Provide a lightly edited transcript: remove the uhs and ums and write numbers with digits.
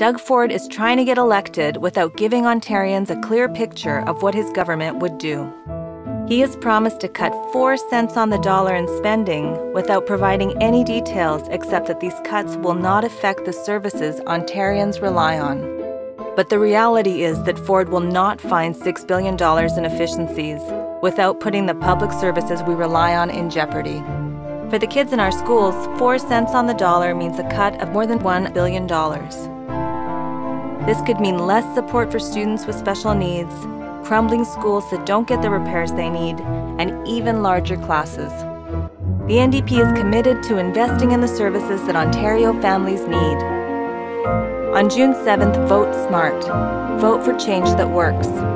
Doug Ford is trying to get elected without giving Ontarians a clear picture of what his government would do. He has promised to cut 4 cents on the dollar in spending without providing any details except that these cuts will not affect the services Ontarians rely on. But the reality is that Ford will not find $6 billion in efficiencies without putting the public services we rely on in jeopardy. For the kids in our schools, 4 cents on the dollar means a cut of more than $1 billion. This could mean less support for students with special needs, crumbling schools that don't get the repairs they need, and even larger classes. The NDP is committed to investing in the services that Ontario families need. On June 7th, vote smart. Vote for change that works.